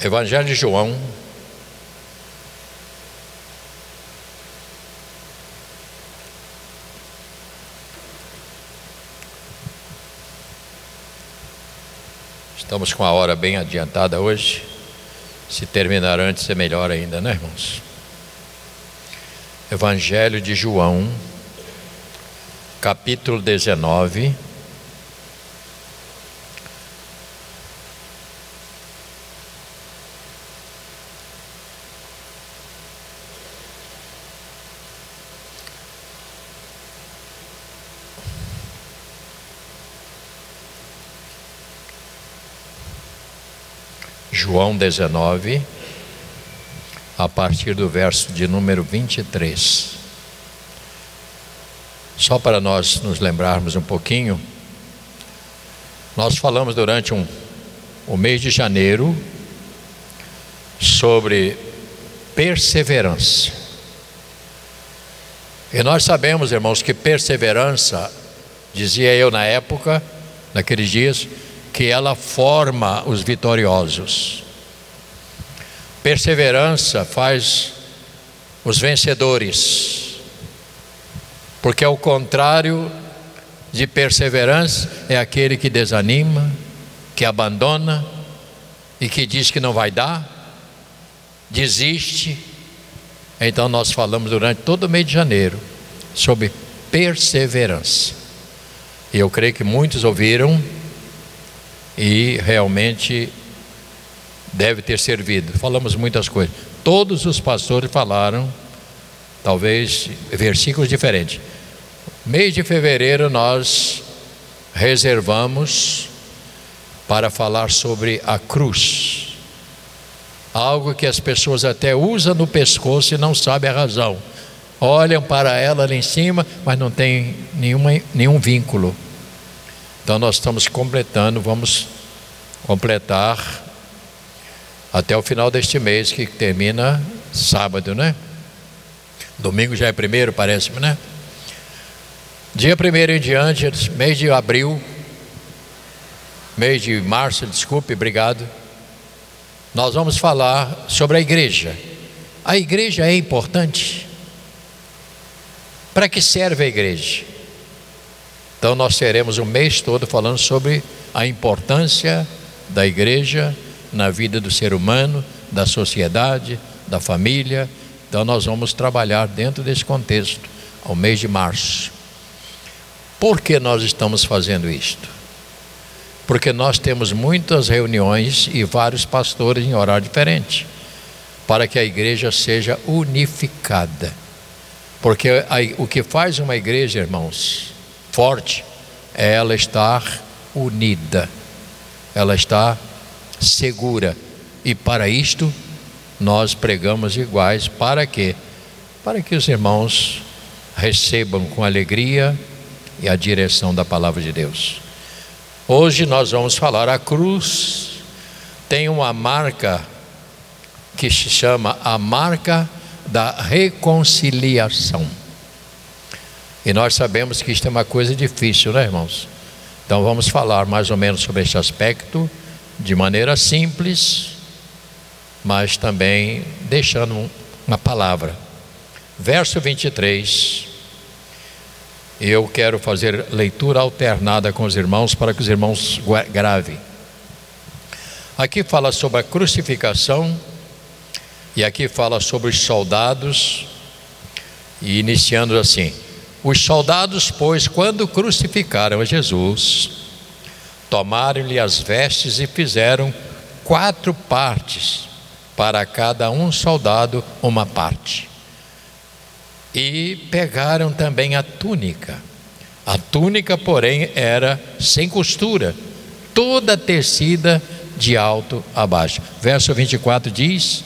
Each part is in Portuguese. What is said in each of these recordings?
Evangelho de João, estamos com a hora bem adiantada hoje, se terminar antes é melhor ainda, né, irmãos? Evangelho de João, capítulo 19, João 19, a partir do verso de número 23. Só para nós nos lembrarmos um pouquinho, nós falamos durante o mês de janeiro sobre perseverança. E nós sabemos, irmãos, que perseverança, dizia eu na época, naqueles dias, que ela forma os vitoriosos. Perseverança faz os vencedores, porque ao contrário de perseverança é aquele que desanima, que abandona e que diz que não vai dar, desiste. Então nós falamos durante todo o mês de janeiro sobre perseverança, e eu creio que muitos ouviram e realmente deve ter servido. Falamos muitas coisas. Todos os pastores falaram, talvez versículos diferentes. Mês de fevereiro nós reservamos para falar sobre a cruz, algo que as pessoas até usam no pescoço e não sabem a razão. Olham para ela ali em cima, mas não tem nenhum vínculo. Então nós estamos completando, vamos completar até o final deste mês, que termina sábado, né? Domingo já é primeiro, parece-me, né? Dia primeiro em diante, mês de abril, mês de março, desculpe, obrigado. Nós vamos falar sobre a igreja. A igreja é importante? Para que serve a igreja? Então nós teremos o mês todo falando sobre a importância da igreja na vida do ser humano, da sociedade, da família. Então nós vamos trabalhar dentro desse contexto ao mês de março. Por que nós estamos fazendo isto? Porque nós temos muitas reuniões e vários pastores em horário diferente, para que a igreja seja unificada. Porque o que faz uma igreja, irmãos, forte, é ela estar unida, ela está segura. E para isto nós pregamos iguais. Para quê? Para que os irmãos recebam com alegria e a direção da palavra de Deus. Hoje nós vamos falar, a cruz tem uma marca que se chama a marca da reconciliação. E nós sabemos que isto é uma coisa difícil, né, irmãos? Então vamos falar mais ou menos sobre este aspecto, de maneira simples, mas também deixando uma palavra. Verso 23, eu quero fazer leitura alternada com os irmãos, para que os irmãos gravem. Aqui fala sobre a crucificação, e aqui fala sobre os soldados, e iniciando assim: os soldados, pois, quando crucificaram a Jesus, tomaram-lhe as vestes e fizeram 4 partes, para cada um soldado uma parte. E pegaram também a túnica. A túnica, porém, era sem costura, toda tecida de alto a baixo. Verso 24 diz: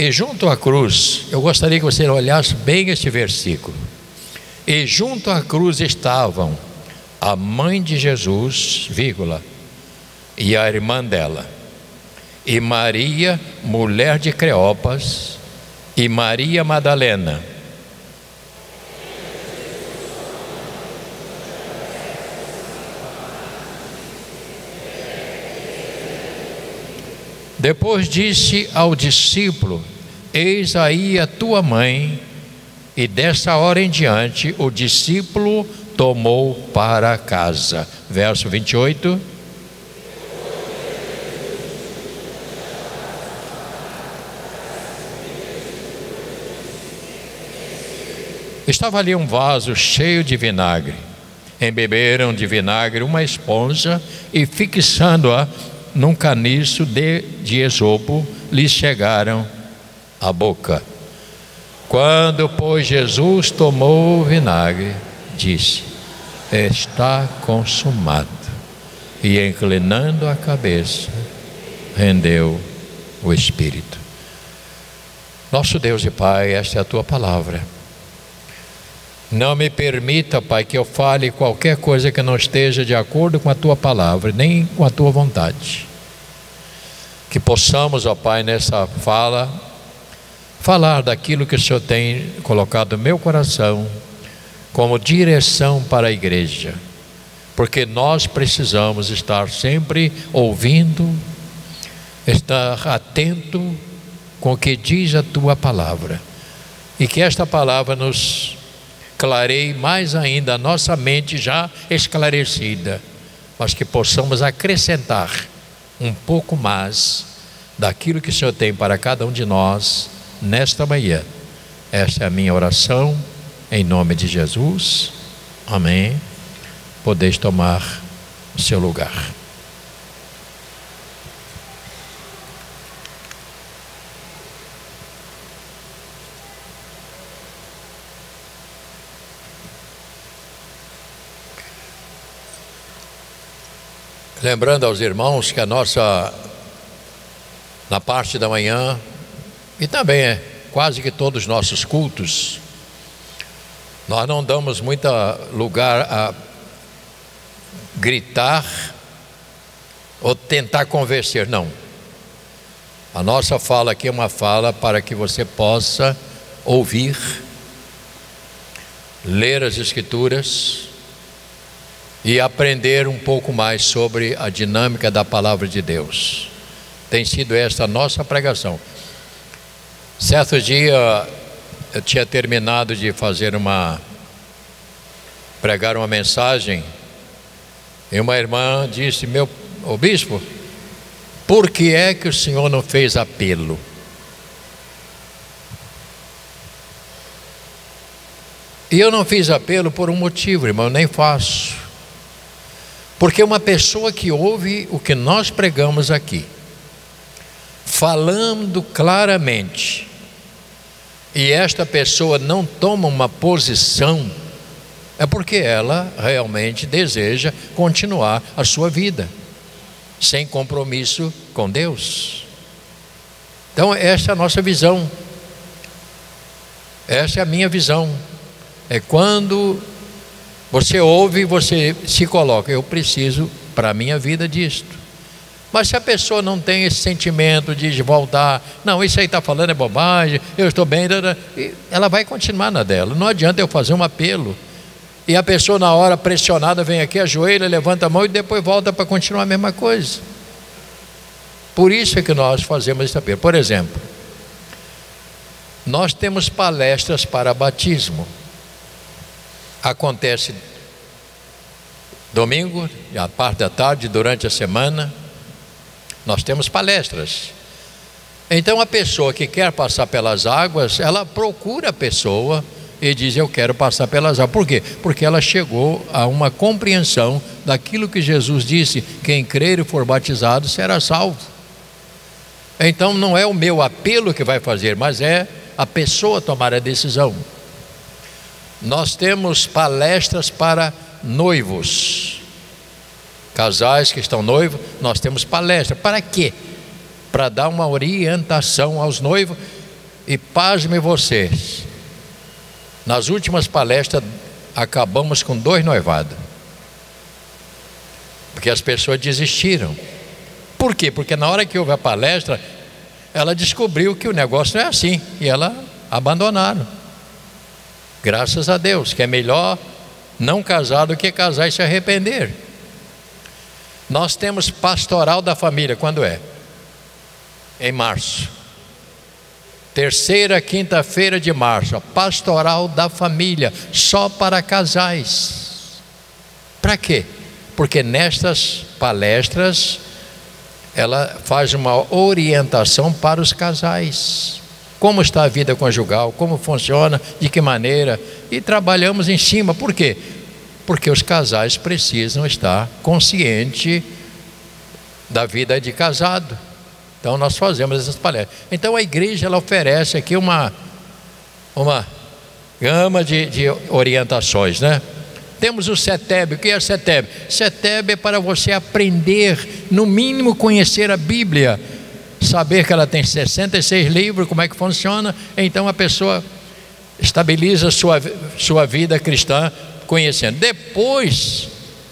e junto à cruz, eu gostaria que você olhasse bem este versículo. E junto à cruz estavam a mãe de Jesus, vírgula, e a irmã dela, e Maria, mulher de Cleopas, e Maria Madalena. Depois disse ao discípulo: eis aí a tua mãe. E dessa hora em diante o discípulo tomou para casa. Verso 28. Estava ali um vaso cheio de vinagre. Embeberam de vinagre uma esponja e, fixando-a num caniço de esopo, lhe chegaram à boca. Quando, pois, Jesus tomou o vinagre, disse: está consumado. E, inclinando a cabeça, rendeu o espírito. Nosso Deus e Pai, esta é a tua palavra. Não me permita, Pai, que eu fale qualquer coisa que não esteja de acordo com a tua palavra, nem com a tua vontade. Que possamos, ó Pai, nessa fala, falar daquilo que o Senhor tem colocado no meu coração como direção para a igreja, porque nós precisamos estar sempre ouvindo, estar atento com o que diz a tua palavra, e que esta palavra nos clareie mais ainda a nossa mente já esclarecida, mas que possamos acrescentar um pouco mais daquilo que o Senhor tem para cada um de nós nesta manhã. Esta é a minha oração, em nome de Jesus. Amém. Podeis tomar o seu lugar. Lembrando aos irmãos que na parte da manhã, e também é quase que todos os nossos cultos, nós não damos muito lugar a gritar ou tentar convencer, não. A nossa fala aqui é uma fala para que você possa ouvir, ler as Escrituras e aprender um pouco mais sobre a dinâmica da palavra de Deus. Tem sido esta a nossa pregação. Certo dia eu tinha terminado de pregar uma mensagem, e uma irmã disse: ô bispo, por que é que o senhor não fez apelo? E eu não fiz apelo por um motivo, irmão, eu nem faço. Porque uma pessoa que ouve o que nós pregamos aqui, falando claramente, e esta pessoa não toma uma posição, é porque ela realmente deseja continuar a sua vida sem compromisso com Deus. Então esta é a nossa visão, esta é a minha visão. É quando você ouve, você se coloca: eu preciso para a minha vida disto. Mas se a pessoa não tem esse sentimento de voltar, não, isso aí está falando é bobagem, eu estou bem, ela vai continuar na dela. Não adianta eu fazer um apelo e a pessoa na hora pressionada vem aqui, ajoelha, levanta a mão e depois volta para continuar a mesma coisa. Por isso é que nós fazemos esse apelo. Por exemplo, nós temos palestras para batismo. Acontece domingo, à parte da tarde, durante a semana, nós temos palestras. Então a pessoa que quer passar pelas águas, ela procura a pessoa e diz: eu quero passar pelas águas. Por quê? Porque ela chegou a uma compreensão daquilo que Jesus disse: quem crer e for batizado será salvo. Então não é o meu apelo que vai fazer, mas é a pessoa tomar a decisão. Nós temos palestras para noivos, casais que estão noivos, nós temos palestra. Para quê? Para dar uma orientação aos noivos. E pasmem vocês, nas últimas palestras acabamos com 2 noivados, porque as pessoas desistiram. Por quê? Porque na hora que houve a palestra, ela descobriu que o negócio não é assim, e ela abandonaram. Graças a Deus, que é melhor não casar do que casar e se arrepender. Nós temos pastoral da família, quando é? Em março. Terceira quinta-feira de março, a pastoral da família, só para casais. Para quê? Porque nestas palestras ela faz uma orientação para os casais. Como está a vida conjugal, como funciona, de que maneira, e trabalhamos em cima. Por quê? Porque os casais precisam estar conscientes da vida de casado. Então nós fazemos essas palestras. Então a igreja, ela oferece aqui uma gama de orientações, né? Temos o Seteb. O que é Seteb? Seteb é para você aprender, no mínimo conhecer a Bíblia, saber que ela tem 66 livros, como é que funciona. Então a pessoa estabiliza sua vida cristã conhecendo. Depois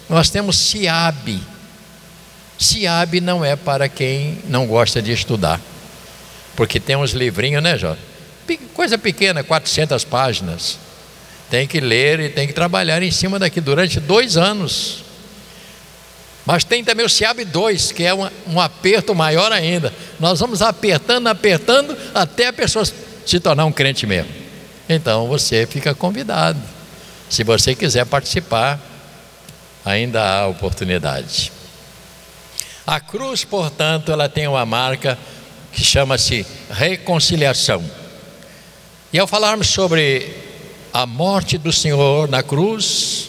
nós temos SIAB. SIAB não é para quem não gosta de estudar, porque tem uns livrinhos, né, Jorge? Coisa pequena, 400 páginas. Tem que ler e tem que trabalhar em cima daqui durante 2 anos. Mas tem também o SIAB 2, que é um aperto maior ainda. Nós vamos apertando, apertando, até a pessoa se tornar um crente mesmo. Então você fica convidado. Se você quiser participar, ainda há oportunidade. A cruz, portanto, ela tem uma marca que chama-se reconciliação. E ao falarmos sobre a morte do Senhor na cruz,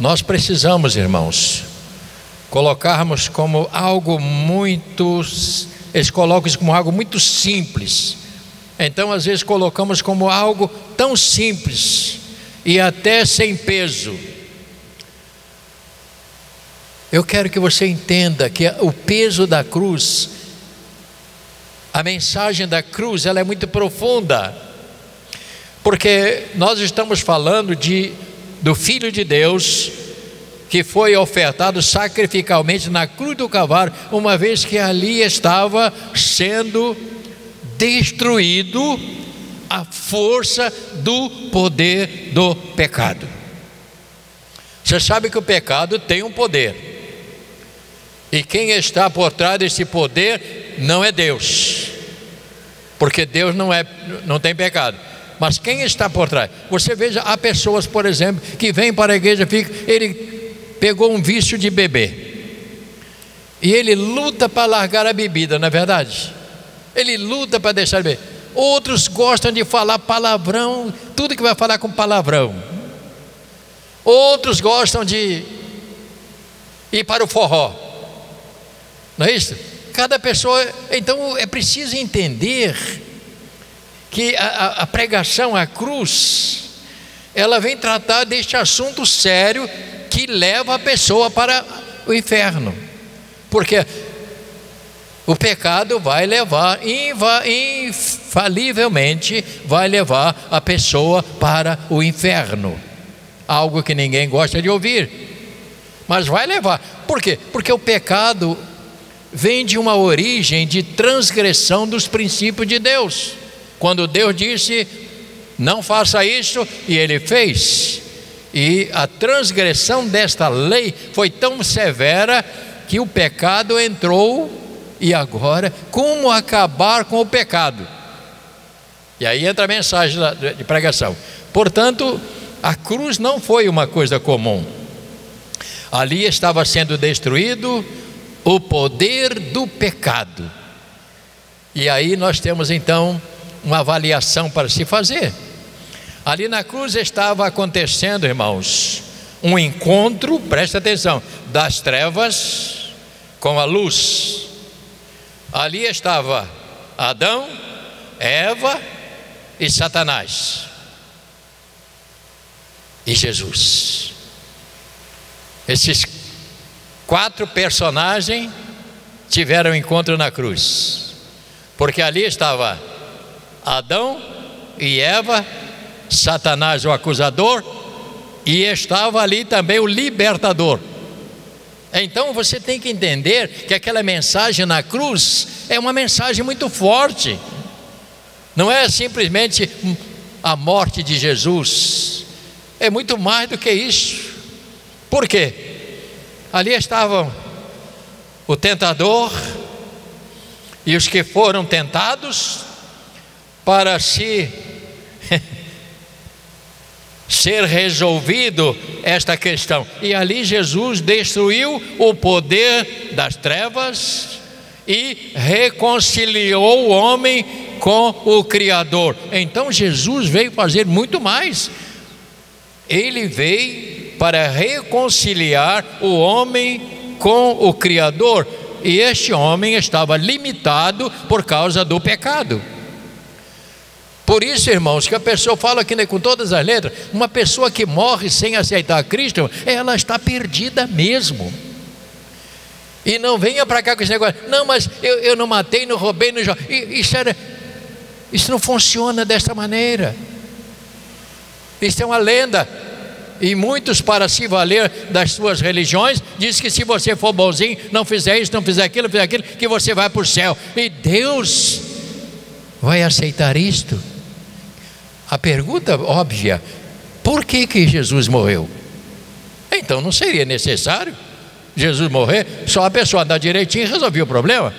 nós precisamos, irmãos, colocarmos como algo muito... eles colocam isso como algo muito simples. Então, às vezes, colocamos como algo tão simples e até sem peso. Eu quero que você entenda que o peso da cruz, a mensagem da cruz, ela é muito profunda, porque nós estamos falando do Filho de Deus, que foi ofertado sacrificalmente na cruz do Calvário, uma vez que ali estava sendo destruído a força do poder do pecado. Você sabe que o pecado tem um poder. E quem está por trás desse poder não é Deus, porque Deus não tem pecado. Mas quem está por trás? Você veja, há pessoas, por exemplo, que vêm para a igreja, ele pegou um vício de beber e ele luta para largar a bebida, não é verdade? Ele luta para deixar de beber. Outros gostam de falar palavrão, tudo que vai falar com palavrão. Outros gostam de ir para o forró. Não é isso? Cada pessoa... Então é preciso entender que a pregação, a cruz, ela vem tratar deste assunto sério que leva a pessoa para o inferno. Porque o pecado vai levar, infalivelmente, vai levar a pessoa para o inferno. Algo que ninguém gosta de ouvir, mas vai levar. Por quê? Porque o pecado vem de uma origem de transgressão dos princípios de Deus. Quando Deus disse, não faça isso, e ele fez. E a transgressão desta lei foi tão severa que o pecado entrou. E agora, como acabar com o pecado? E aí entra a mensagem de pregação. Portanto, a cruz não foi uma coisa comum. Ali estava sendo destruído o poder do pecado. E aí nós temos então uma avaliação para se fazer. Ali na cruz estava acontecendo, irmãos, um encontro, presta atenção, das trevas com a luz. Ali estava Adão, Eva e Satanás e Jesus. Esses 4 personagens tiveram encontro na cruz, porque ali estava Adão e Eva, Satanás o acusador e estava ali também o libertador. Então você tem que entender que aquela mensagem na cruz é uma mensagem muito forte. Não é simplesmente a morte de Jesus, é muito mais do que isso. Por quê? Ali estavam o tentador e os que foram tentados para ser resolvido esta questão. E ali Jesus destruiu o poder das trevas e reconciliou o homem com o Criador. Então Jesus veio fazer muito mais. Ele veio para reconciliar o homem com o Criador. E este homem estava limitado por causa do pecado. Por isso, irmãos, que a pessoa fala aqui, né, com todas as letras, uma pessoa que morre sem aceitar Cristo, ela está perdida mesmo. E não venha para cá com esse negócio, não, mas eu não matei, não roubei, não joguei. Isso não funciona desta maneira. Isso é uma lenda. E muitos, para se valer das suas religiões, diz que se você for bonzinho, não fizer isso, não fizer aquilo, não fizer aquilo, que você vai para o céu. E Deus vai aceitar isto? A pergunta óbvia, por que que Jesus morreu? Então não seria necessário Jesus morrer, só a pessoa andar direitinho e resolver o problema.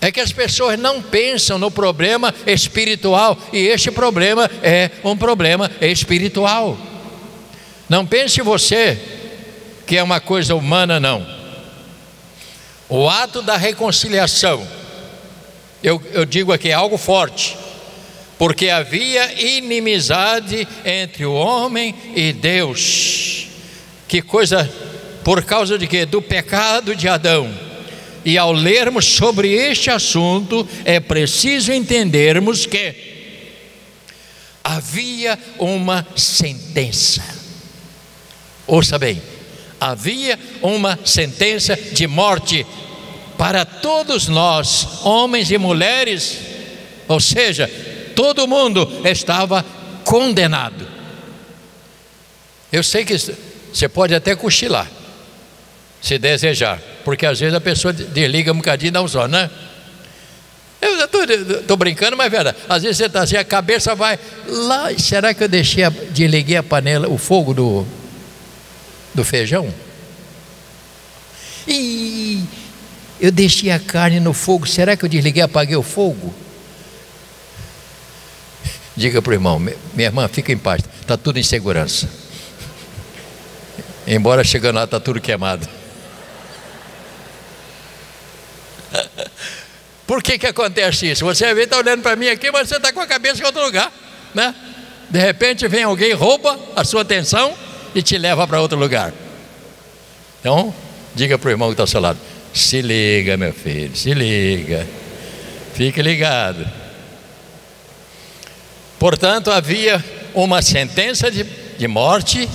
É que as pessoas não pensam no problema espiritual, e este problema é um problema espiritual. Não pense você que é uma coisa humana, não. O ato da reconciliação, eu digo aqui, é algo forte, porque havia inimizade entre o homem e Deus. Que coisa, por causa de quê? Do pecado de Adão. E ao lermos sobre este assunto, é preciso entendermos que havia uma sentença. Ouça bem, havia uma sentença de morte para todos nós, homens e mulheres, ou seja, todo mundo estava condenado. Eu sei que você pode até cochilar, se desejar, porque às vezes a pessoa desliga um bocadinho e dá um sono, né? Eu estou brincando, mas é verdade. Às vezes você está assim, a cabeça vai lá, será que eu desliguei a panela, o fogo do feijão? E eu deixei a carne no fogo, será que eu desliguei, apaguei o fogo? Diga para o irmão, minha irmã, fica em paz, está tudo em segurança. Embora chegando lá está tudo queimado. Por que acontece isso? Você está olhando para mim aqui, mas você está com a cabeça em outro lugar, né? De repente vem alguém, rouba a sua atenção e te leva para outro lugar. Então, diga para o irmão que está ao seu lado, se liga, meu filho, se liga, fique ligado. Portanto, havia uma sentença de morte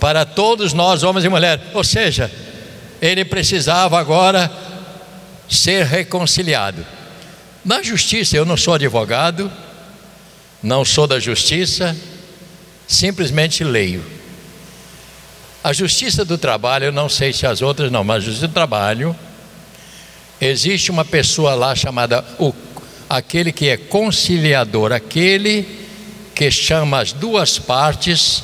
para todos nós, homens e mulheres. Ou seja, ele precisava agora ser reconciliado. Na justiça, eu não sou advogado, não sou da justiça, simplesmente leio. A justiça do trabalho, eu não sei se as outras não, mas a justiça do trabalho, existe uma pessoa lá chamada, aquele que é conciliador, aquele que chama as duas partes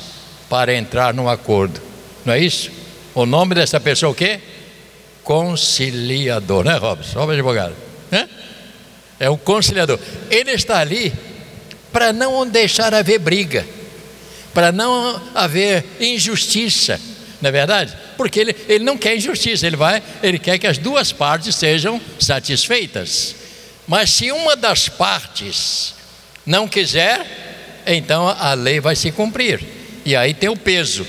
para entrar num acordo, não é isso? O nome dessa pessoa é o quê? Conciliador, né, Robson? Robson é advogado, né? É um conciliador. Ele está ali para não deixar haver briga, para não haver injustiça, não é verdade? Porque ele não quer injustiça, ele quer que as duas partes sejam satisfeitas. Mas se uma das partes não quiser, então a lei vai se cumprir. E aí tem o peso.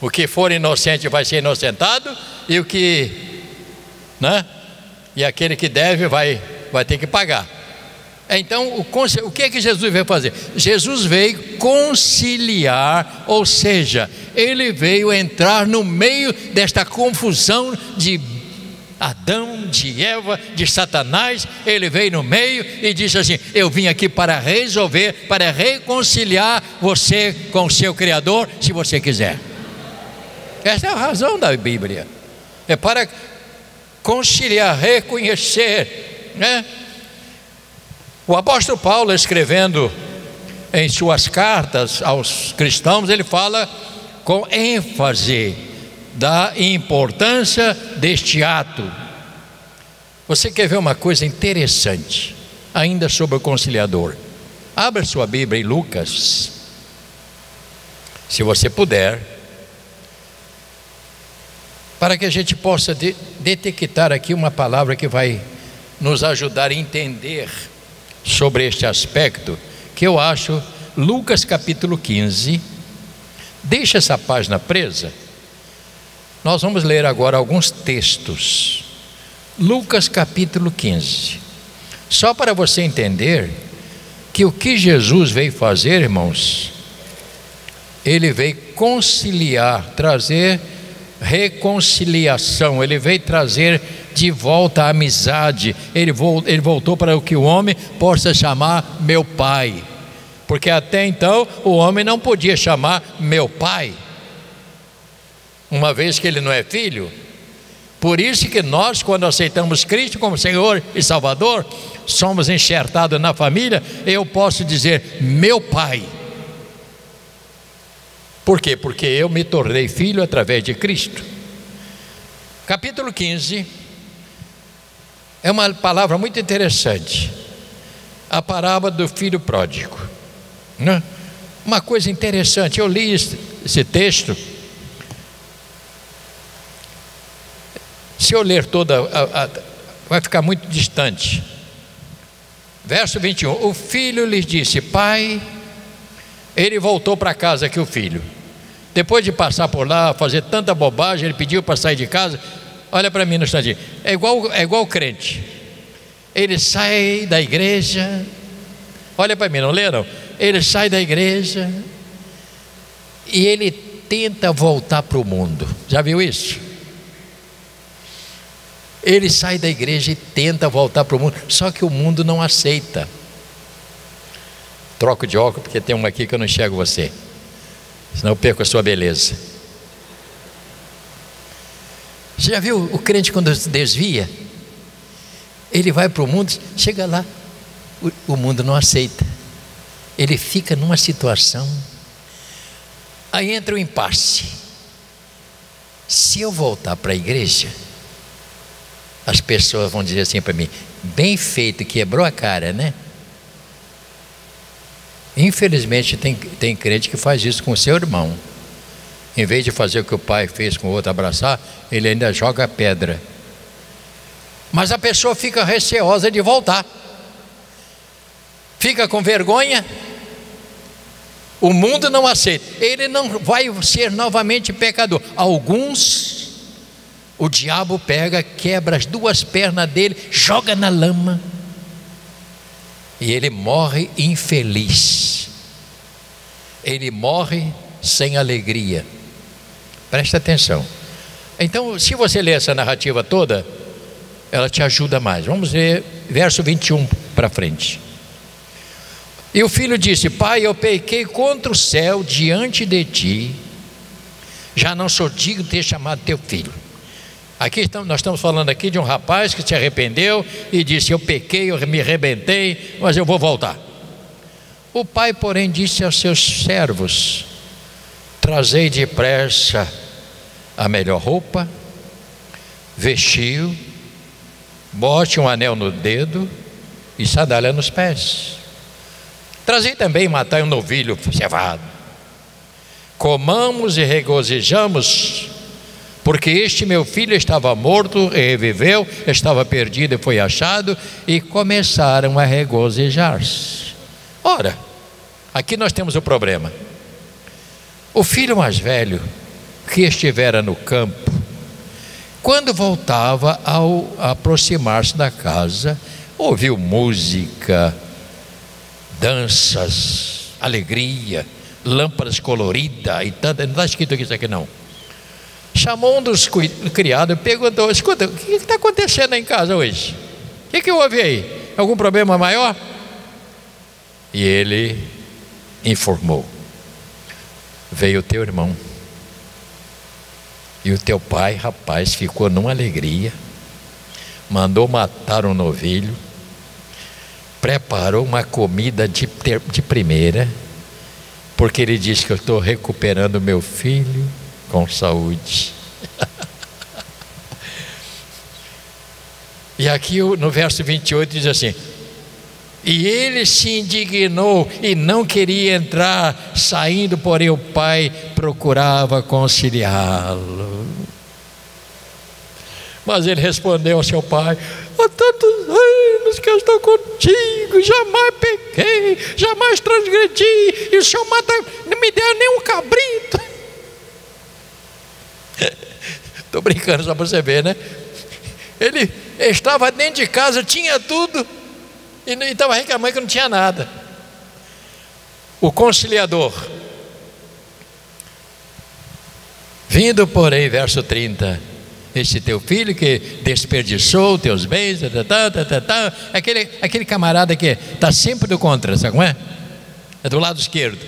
O que for inocente vai ser inocentado, e o que, né? E aquele que deve vai ter que pagar. Então, o que é que Jesus veio fazer? Jesus veio conciliar, ou seja, ele veio entrar no meio desta confusão de Adão, de Eva, de Satanás, ele veio no meio e disse assim: eu vim aqui para resolver, para reconciliar você com o seu Criador, se você quiser. Essa é a razão da Bíblia, é para conciliar, reconhecer, né? O apóstolo Paulo, escrevendo em suas cartas aos cristãos, ele fala com ênfase da importância deste ato. Você quer ver uma coisa interessante ainda sobre o conciliador? Abra sua Bíblia em Lucas, se você puder, para que a gente possa detectar aqui uma palavra que vai nos ajudar a entender sobre este aspecto, que eu acho. Lucas capítulo 15, deixa essa página presa. Nós vamos ler agora alguns textos. Lucas capítulo 15. Só para você entender que o que Jesus veio fazer, irmãos, ele veio conciliar, trazer reconciliação, ele veio trazer de volta a amizade. Ele voltou para o que o homem possa chamar meu pai, porque até então o homem não podia chamar meu pai, uma vez que ele não é filho. Por isso que nós, quando aceitamos Cristo como Senhor e Salvador, somos enxertados na família. Eu posso dizer meu pai. Por quê? Porque eu me tornei filho através de Cristo. Capítulo 15 é uma palavra muito interessante, a parábola do filho pródigo, né? Uma coisa interessante, eu li esse texto. Se eu ler toda, vai ficar muito distante. Verso 21, o filho lhes disse: pai. Ele voltou para casa, que o filho, depois de passar por lá, fazer tanta bobagem, ele pediu para sair de casa. Olha para mim no instantinho, é igual o crente, ele sai da igreja, olha para mim, não lê não, ele sai da igreja e ele tenta voltar para o mundo. Já viu isso? Ele sai da igreja e tenta voltar para o mundo, só que o mundo não aceita. Troco de óculos, porque tem uma aqui que eu não enxergo você, senão eu perco a sua beleza. Você já viu o crente quando desvia? Ele vai para o mundo, chega lá, o mundo não aceita, ele fica numa situação, aí entra o impasse. Se eu voltar para a igreja, as pessoas vão dizer assim para mim: bem feito, quebrou a cara, né? Infelizmente tem crente que faz isso com o seu irmão. Em vez de fazer o que o pai fez com o outro, abraçar, ele ainda joga pedra. Mas a pessoa fica receosa de voltar, fica com vergonha, o mundo não aceita, ele não vai ser novamente pecador. Alguns, o diabo pega, quebra as duas pernas dele, joga na lama, e ele morre infeliz, ele morre sem alegria. Presta atenção. Então, se você ler essa narrativa toda, ela te ajuda mais. Vamos ler verso 21 para frente. E o filho disse: pai, eu pequei contra o céu diante de ti, já não sou digno de ter chamado teu filho. Aqui nós estamos falando aqui de um rapaz que se arrependeu e disse: eu pequei, eu me arrebentei, mas eu vou voltar. O pai, porém, disse aos seus servos: trazei depressa a melhor roupa, vestiu, bote um anel no dedo e sandália nos pés. Trazei também matai um novilho cevado, comamos e regozijamos, porque este meu filho estava morto e reviveu, estava perdido e foi achado, e começaram a regozijar-se. Ora, aqui nós temos o problema. O filho mais velho, que estivera no campo, quando voltava, ao aproximar-se da casa, ouviu música, danças, alegria, lâmpadas coloridas e tantas. Não está escrito isso aqui não. chamou um dos criados e perguntou: escuta, o que está acontecendo aí em casa hoje? O que houve aí? Algum problema maior? E ele informou: veio o teu irmão e o teu pai, rapaz, ficou numa alegria, mandou matar um novilho, preparou uma comida de primeira, porque ele diz que eu estou recuperando meu filho com saúde. E aqui no verso 28 diz assim: e ele se indignou e não queria entrar, saindo, porém o pai procurava conciliá-lo. Mas ele respondeu ao seu pai: há tantos anos que eu estou contigo, jamais pequei, jamais transgredi, e o senhor não me deu nem um cabrito. Estou brincando só para você ver, né? Ele estava dentro de casa, tinha tudo, e estava reclamando que não tinha nada. O conciliador, vindo, porém, verso 30... este teu filho que desperdiçou teus bens, aquele camarada que está sempre do contra, sabe como é? É do lado esquerdo.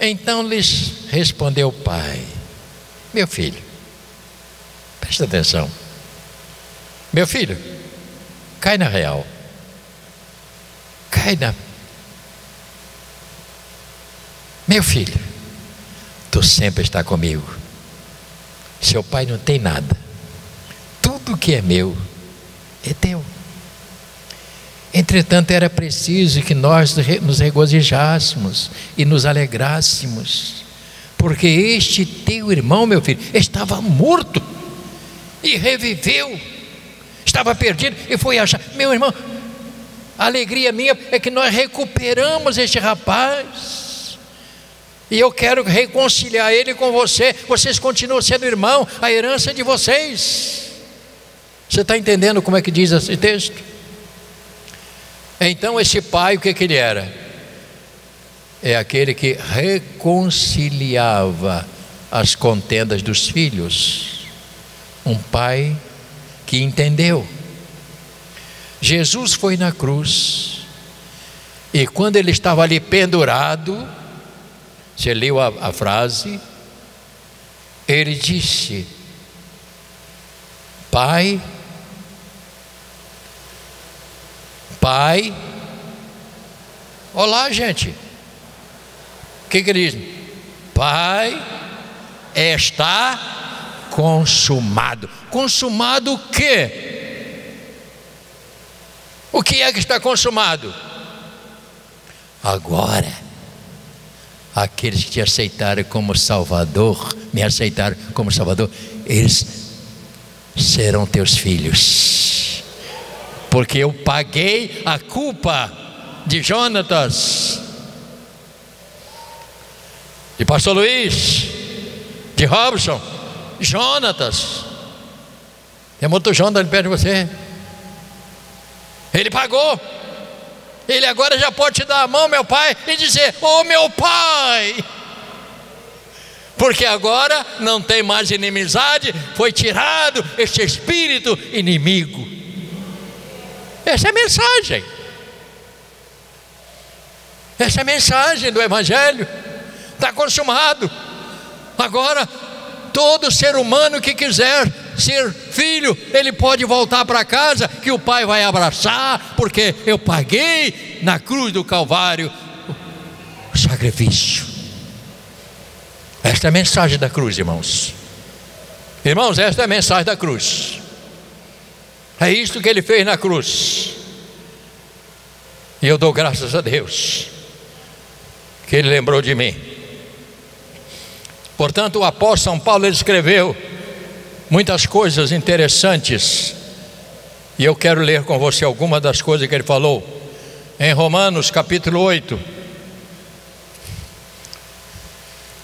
Então lhes respondeu o pai: meu filho, presta atenção, meu filho, cai na real, meu filho, tu sempre está comigo. Seu pai não tem nada, tudo que é meu é teu. Entretanto, era preciso que nós nos regozijássemos e nos alegrássemos, porque este teu irmão, meu filho, estava morto e reviveu, estava perdido e foi achado. Meu irmão, a alegria minha é que nós recuperamos este rapaz. E eu quero reconciliar ele com você. Vocês continuam sendo irmão, a herança é de vocês. Você está entendendo como é que diz esse texto? Então esse pai, o que que ele era? É aquele que reconciliava as contendas dos filhos. Um pai que entendeu. Jesus foi na cruz, e quando ele estava ali pendurado, você leu a frase, ele disse: Pai, olá, gente, o que ele diz? Pai, está consumado. Consumado o quê? O que é que está consumado? Agora aqueles que te aceitaram como Salvador, me aceitaram como Salvador, eles serão teus filhos, porque eu paguei a culpa de Jonatas, de pastor Luiz, de Robson, Jonatas. Tem um outro Jonatas ali perto de você. Ele pagou. Ele agora já pode te dar a mão, meu pai, e dizer: oh, meu pai, porque agora não tem mais inimizade, foi tirado este espírito inimigo. Essa é a mensagem. Essa é a mensagem do Evangelho. Está consumado. Agora, todo ser humano que quiser ser filho, ele pode voltar para casa, que o pai vai abraçar, porque eu paguei na cruz do Calvário o sacrifício. Esta é a mensagem da cruz, irmãos. Irmãos, esta é a mensagem da cruz. É isto que ele fez na cruz. E eu dou graças a Deus que ele lembrou de mim. Portanto, o apóstolo São Paulo, ele escreveu muitas coisas interessantes, e eu quero ler com você algumas das coisas que ele falou em Romanos capítulo 8.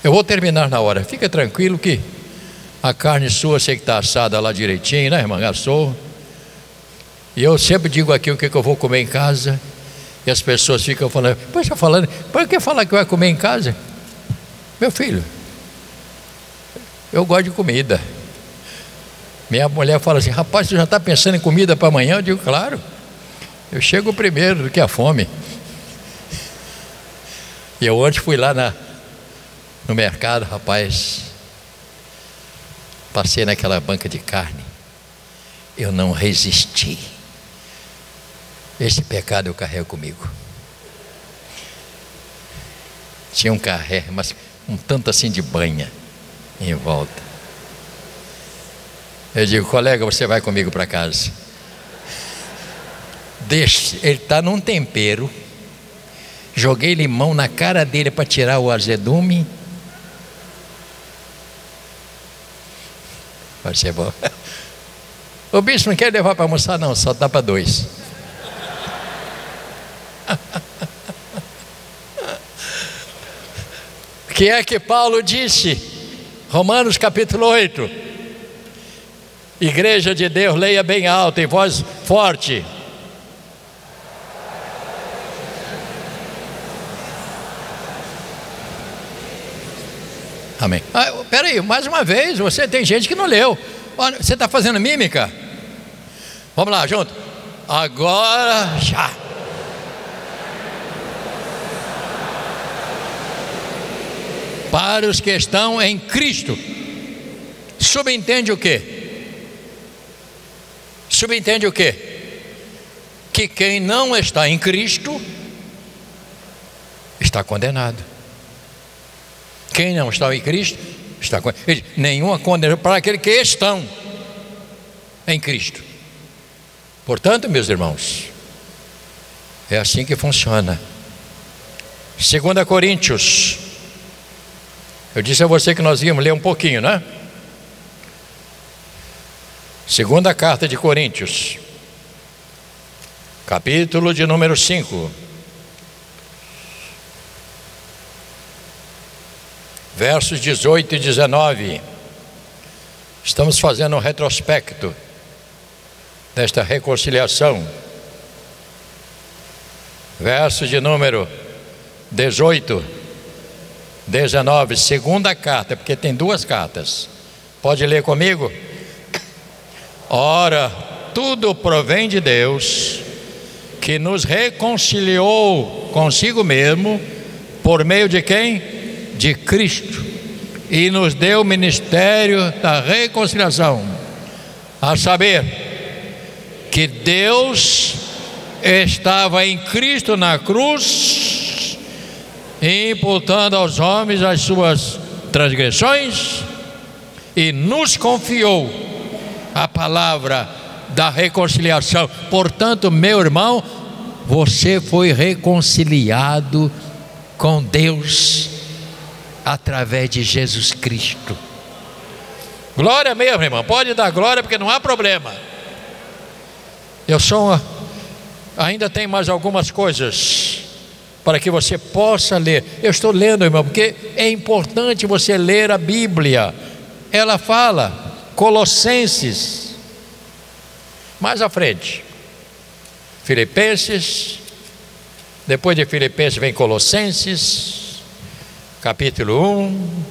Eu vou terminar na hora, fica tranquilo que a carne sua sei que está assada lá direitinho, né, irmã? Assou. E eu sempre digo aqui o que eu vou comer em casa, e as pessoas ficam falando: poxa, por que falar que vai comer em casa? Meu filho, Eu gosto de comida. Minha mulher fala assim: rapaz, você já está pensando em comida para amanhã? Eu digo, claro, eu chego primeiro do que a fome. E eu ontem fui lá no mercado, rapaz, passei naquela banca de carne, eu não resisti. Esse pecado eu carrego comigo. Tinha um carré, mas um tanto assim de banha em volta. Eu digo, colega, você vai comigo para casa. Deixe, ele está num tempero. Joguei limão na cara dele para tirar o azedume. Vai ser bom. O bispo não quer levar para almoçar, não, só dá para dois. O que é que Paulo disse? Romanos capítulo 8. Igreja de Deus, leia bem alto, em voz forte. Amém. Ah, peraí, mais uma vez, você tem gente que não leu. Você está fazendo mímica? Vamos lá, junto. Agora já. Para os que estão em Cristo. Subentende o quê? Subentende o quê? Que quem não está em Cristo está condenado. Quem não está em Cristo, está com ele, nenhuma condenação para aqueles que estão em Cristo. Portanto, meus irmãos, é assim que funciona. Segunda Coríntios, eu disse a você que nós íamos ler um pouquinho, né? Segunda carta de Coríntios, capítulo de número 5. Versos 18 e 19, estamos fazendo um retrospecto desta reconciliação. Versos de número 18, 19, segunda carta, porque tem duas cartas. Pode ler comigo? Ora, tudo provém de Deus, que nos reconciliou consigo mesmo, por meio de quem? De Cristo, e nos deu o ministério da reconciliação, a saber, que Deus estava em Cristo na cruz, imputando aos homens as suas transgressões, e nos confiou a palavra da reconciliação. Portanto, meu irmão, você foi reconciliado com Deus através de Jesus Cristo. Glória mesmo, irmão. Pode dar glória, porque não há problema. Eu sou ainda tem mais algumas coisas para que você possa ler. Eu estou lendo, irmão, porque é importante você ler a Bíblia. Ela fala, Colossenses, mais à frente, Filipenses, depois de Filipenses vem Colossenses, capítulo 1,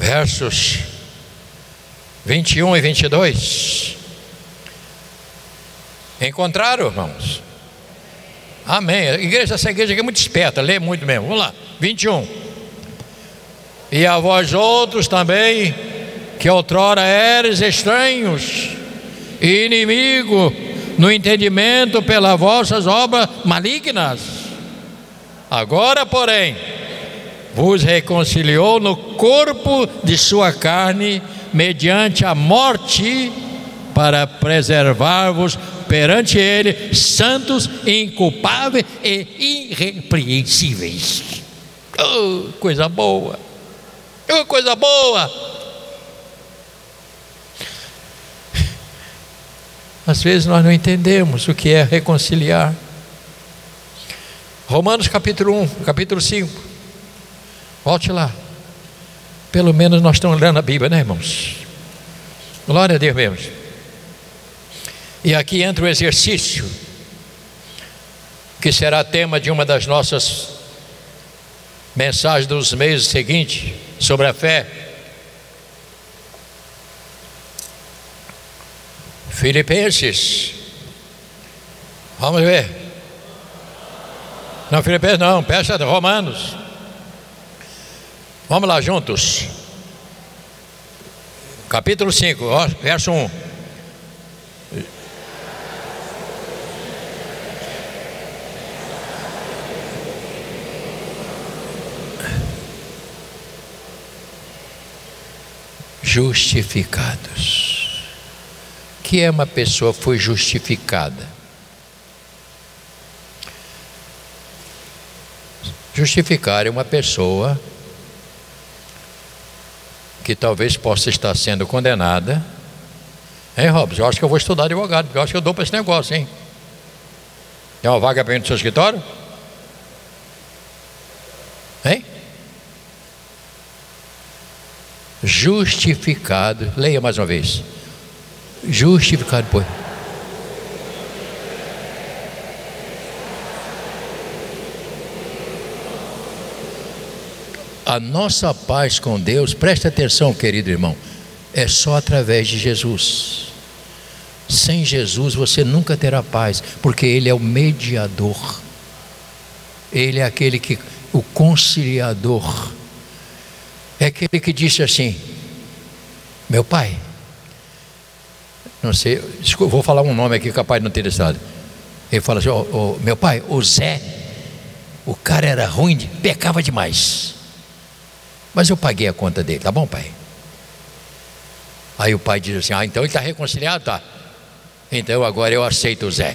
versos 21 e 22, encontraram, irmãos? Amém. Essa igreja aqui é muito esperta, lê muito mesmo. Vamos lá, 21, e a vós outros também, que outrora eres estranhos e inimigo no entendimento pelas vossas obras malignas, agora porém vos reconciliou no corpo de sua carne mediante a morte, para preservar-vos perante ele santos, inculpáveis e irrepreensíveis. Oh, coisa boa. Oh, coisa boa. Às vezes nós não entendemos o que é reconciliar. Romanos capítulo 1, capítulo 5. Volte lá. Pelo menos nós estamos lendo a Bíblia, né, irmãos? Glória a Deus mesmo. E aqui entra o exercício, que será tema de uma das nossas mensagem dos meses seguintes sobre a fé. Filipenses, vamos ver. Não, Filipenses não, peça de Romanos. Vamos lá juntos. Capítulo 5, verso 1. Justificados. Que é uma pessoa que foi justificada? Justificar é uma pessoa que talvez possa estar sendo condenada. Hein, Robson? Eu acho que eu vou estudar advogado, porque eu acho que eu dou para esse negócio, hein? Tem uma vaga para mim no seu escritório? Hein? Justificado. Leia mais uma vez. Justificado, pois. A nossa paz com Deus, preste atenção, querido irmão, é só através de Jesus. Sem Jesus você nunca terá paz, porque Ele é o mediador. Ele é aquele que, o conciliador. É aquele que disse assim: meu pai, não sei, desculpa, vou falar um nome aqui capaz de não ter estado. Ele fala assim: meu pai, o Zé, o cara era ruim, pecava demais, mas eu paguei a conta dele, tá bom, pai? Aí o pai diz assim: ah, então ele está reconciliado, tá? Então agora eu aceito o Zé.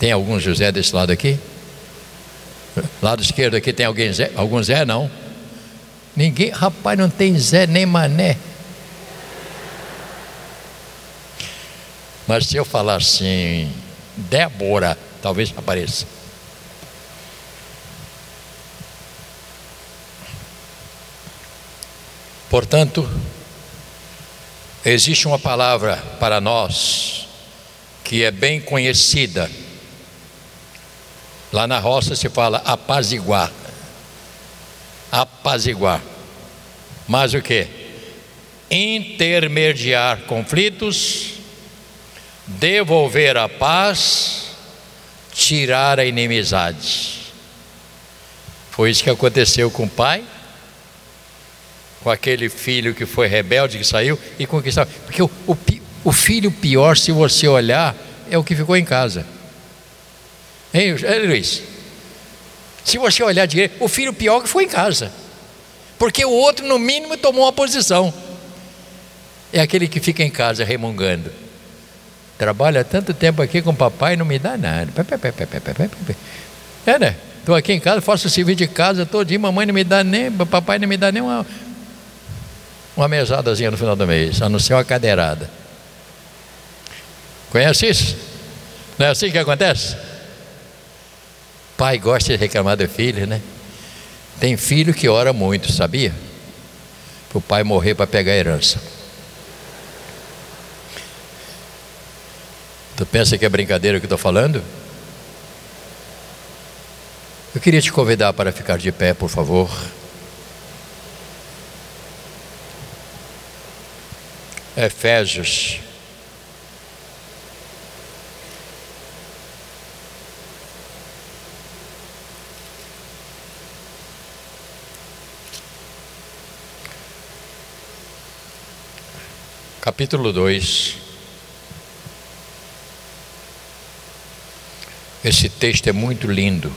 Tem algum José desse lado aqui? Lado esquerdo aqui tem alguém Zé? Algum Zé? Não. Ninguém, rapaz, não tem Zé nem Mané. Mas se eu falar assim, Débora, talvez apareça. Portanto, existe uma palavra para nós que é bem conhecida. Lá na roça se fala apaziguar. Apaziguar. Mas o que? Intermediar conflitos, devolver a paz, tirar a inimizade. Foi isso que aconteceu com o pai, com aquele filho que foi rebelde, que saiu e conquistava. Porque o filho pior, se você olhar, é o que ficou em casa. Hein, Luiz? Se você olhar direito, o filho pior que foi em casa. Porque o outro, no mínimo, tomou uma posição. É aquele que fica em casa remungando. Trabalha tanto tempo aqui com o papai e não me dá nada. É, né? Estou aqui em casa, faço o serviço de casa todo dia, mamãe não me dá nem, papai não me dá nem uma mesadazinha no final do mês, a não ser uma cadeirada. Conhece isso? Não é assim que acontece? Pai gosta de reclamar do filho, né? Tem filho que ora muito, sabia? Para o pai morrer para pegar a herança. Tu pensa que é brincadeira o que eu estou falando? Eu queria te convidar para ficar de pé, por favor. Efésios. Capítulo 2. Esse texto é muito lindo.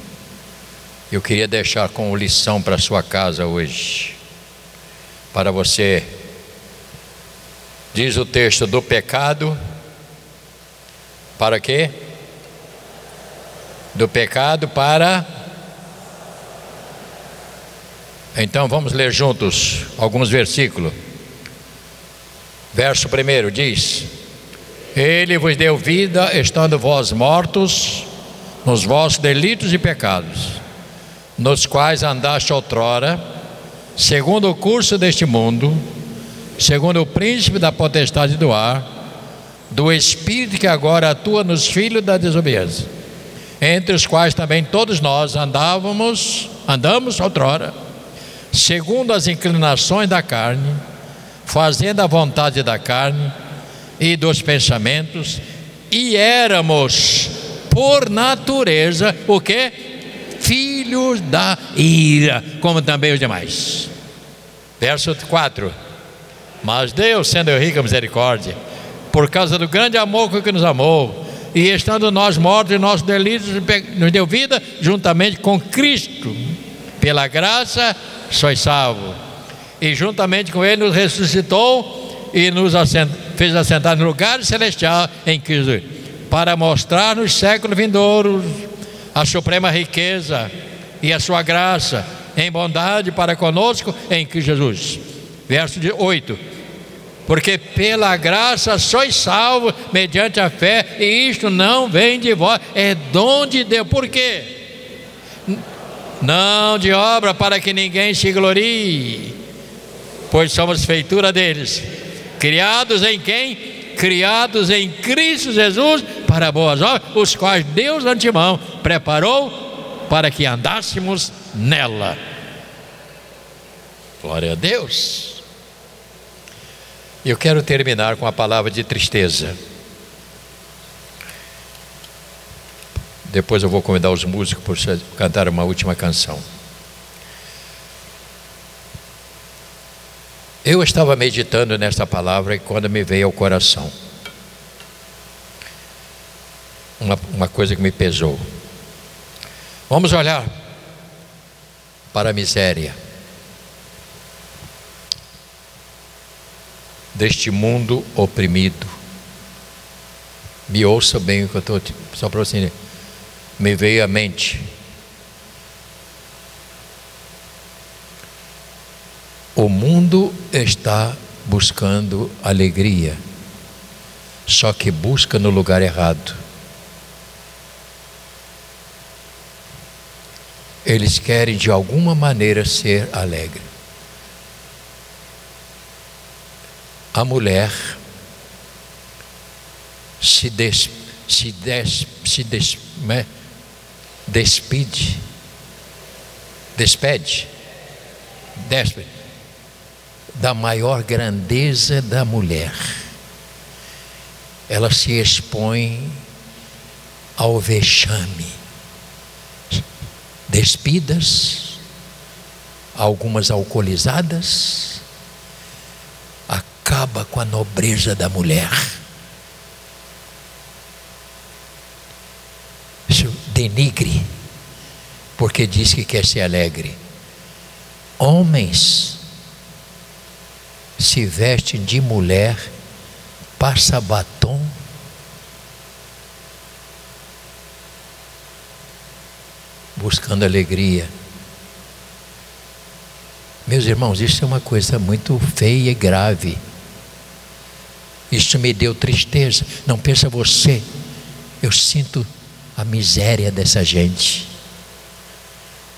Eu queria deixar como lição para a sua casa hoje. Para você. Diz o texto: do pecado, para quê? Do pecado para... Então vamos ler juntos alguns versículos. Verso 1 diz: Ele vos deu vida, estando vós mortos nos vossos delitos e pecados, nos quais andaste outrora, segundo o curso deste mundo, segundo o príncipe da potestade do ar, do espírito que agora atua nos filhos da desobediência, entre os quais também todos nós andávamos andamos outrora, segundo as inclinações da carne, fazendo a vontade da carne e dos pensamentos, e éramos, por natureza, o quê? Filhos da ira, como também os demais. Verso 4. Mas Deus, sendo rico em misericórdia, por causa do grande amor com que nos amou, e estando nós mortos em nossos delitos, nos deu vida juntamente com Cristo. Pela graça sois salvos. E juntamente com Ele nos ressuscitou e nos fez assentar no lugar celestial em Cristo, para mostrar nos séculos vindouros a suprema riqueza e a sua graça em bondade para conosco em Cristo Jesus. Verso 8. Porque pela graça sois salvos mediante a fé, e isto não vem de vós, é dom de Deus. Por quê? Não de obra, para que ninguém se glorie, pois somos feitura deles, criados em quem? Criados em Cristo Jesus para boas obras, os quais Deus antemão preparou para que andássemos nela. Glória a Deus. Eu quero terminar com a palavra de tristeza. Depois eu vou convidar os músicos para cantar uma última canção. Eu estava meditando nesta palavra quando me veio ao coração uma coisa que me pesou. Vamos olhar para a miséria deste mundo oprimido. Me ouça bem o que eu estou... Só para você... Me veio à mente o mundo está buscando alegria, só que busca no lugar errado. Eles querem de alguma maneira ser alegre. A mulher se despede da maior grandeza da mulher. Ela se expõe ao vexame. Despidas, algumas alcoolizadas, acaba com a nobreza da mulher. Isso denigre, porque diz que quer ser alegre. Homens se vestem de mulher, passa batom, buscando alegria. Meus irmãos, isso é uma coisa muito feia e grave. Isso me deu tristeza. Não pensa você, eu sinto a miséria dessa gente,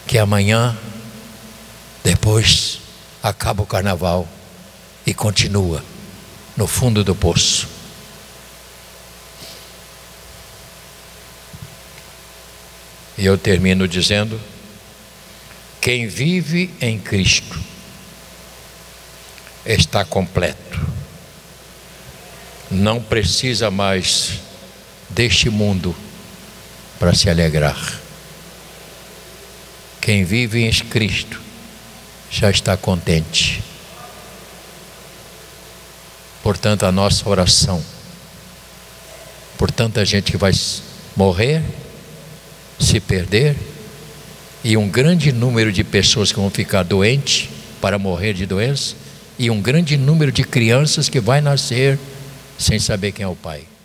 que amanhã, depois, acaba o carnaval e continua no fundo do poço. E eu termino dizendo: quem vive em Cristo está completo, não precisa mais deste mundo para se alegrar. Quem vive em Cristo já está contente. Portanto, a nossa oração por tanta gente que vai morrer, se perder, e um grande número de pessoas que vão ficar doentes para morrer de doença, e um grande número de crianças que vai nascer sem saber quem é o pai.